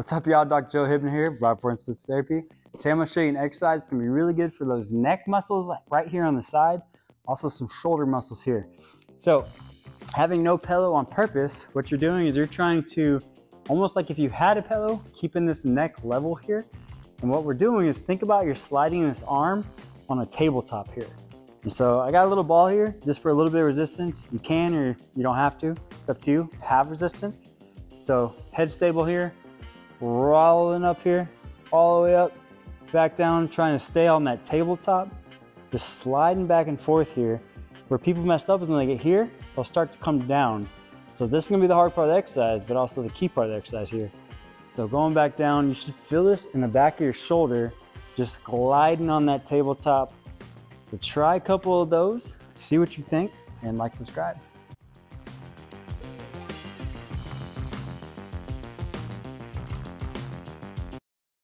What's up, y'all? Dr. Joe Hibner here, Revival Performance Physical Therapy. Today I'm going to show you an exercise that's going to be really good for those neck muscles right here on the side, also some shoulder muscles here. So having no pillow on purpose, what you're doing is you're trying to, almost like if you had a pillow, keeping this neck level here. And what we're doing is think about you're sliding this arm on a tabletop here. And so I got a little ball here just for a little bit of resistance. You can, or you don't have to, it's up to you, have resistance. So head stable here, rolling up here, all the way up, back down, trying to stay on that tabletop, just sliding back and forth here. Where people mess up is when they get here, they'll start to come down. So this is gonna be the hard part of the exercise, but also the key part of the exercise here. So going back down, you should feel this in the back of your shoulder, just gliding on that tabletop. So try a couple of those, see what you think, and like, subscribe.